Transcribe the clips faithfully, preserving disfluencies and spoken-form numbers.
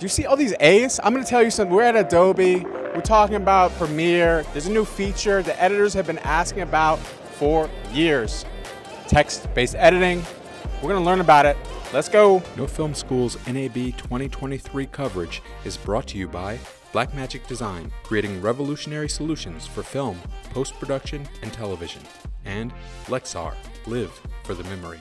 Do you see all these A's? I'm gonna tell you something, we're at Adobe, we're talking about Premiere, there's a new feature the editors have been asking about for years. Text-based editing, we're gonna learn about it. Let's go. No Film School's N A B twenty twenty-three coverage is brought to you by Blackmagic Design, creating revolutionary solutions for film, post-production, and television. And Lexar, live for the memory.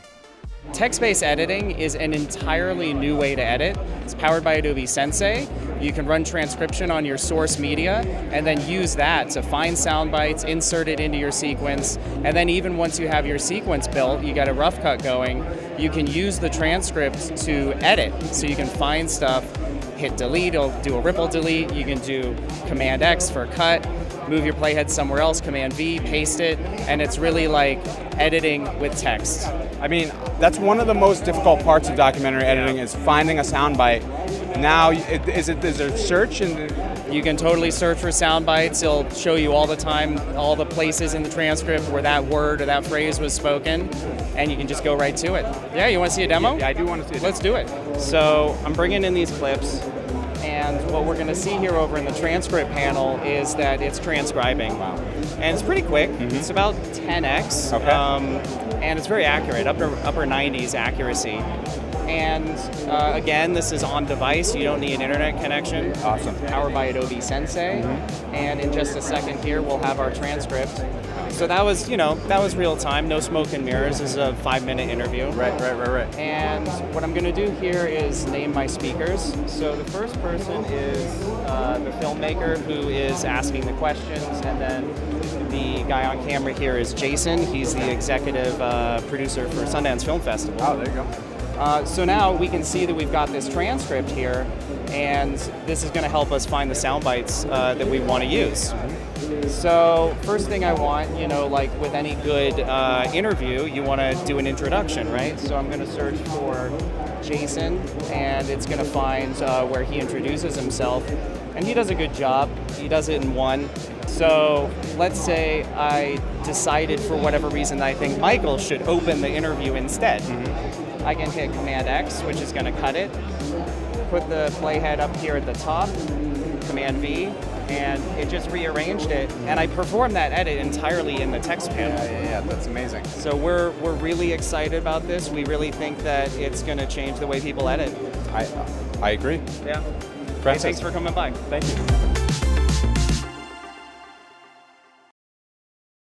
Text-based editing is an entirely new way to edit. It's powered by Adobe Sensei. You can run transcription on your source media and then use that to find sound bites, insert it into your sequence, and then even once you have your sequence built, you got a rough cut going, you can use the transcript to edit. So you can find stuff, hit delete, it'll do a ripple delete, you can do Command X for cut, move your playhead somewhere else, Command V, paste it, and it's really like editing with text. I mean, that's one of the most difficult parts of documentary editing is finding a soundbite. Now, is it, is there search? And you can totally search for soundbites. It'll show you all the time, all the places in the transcript where that word or that phrase was spoken, and you can just go right to it. Yeah, you want to see a demo? Yeah, I do want to see it. Let's do it. So I'm bringing in these clips. And what we're going to see here over in the transcript panel is that it's transcribing. Wow. And it's pretty quick. Mm-hmm. It's about ten X. Okay. Um, and it's very accurate, upper, upper nineties accuracy. And uh, again, this is on device. You don't need an internet connection. Awesome. Powered by Adobe Sensei. Mm-hmm. And in just a second here, we'll have our transcript. So that was, you know, that was real time. No smoke and mirrors. This is a five-minute interview. Right, right, right, right. And what I'm going to do here is name my speakers. So the first person is uh, the filmmaker who is asking the questions, and then the guy on camera here is Jason. He's the executive uh, producer for Sundance Film Festival. Oh, there you go. Uh, so now we can see that we've got this transcript here, and this is going to help us find the sound bites uh, that we want to use. So first thing I want, you know, like with any good uh, interview, you want to do an introduction, right? So I'm going to search for Jason, and it's going to find uh, where he introduces himself. And he does a good job. He does it in one. So let's say I decided for whatever reason that I think Michael should open the interview instead. Mm-hmm. I can hit Command X, which is going to cut it, put the playhead up here at the top, Command V, and it just rearranged it. And I performed that edit entirely in the text panel. Yeah, yeah, yeah, that's amazing. So we're, we're really excited about this. We really think that it's going to change the way people edit. I, I agree. Yeah. Hey, thanks for coming by. Thank you.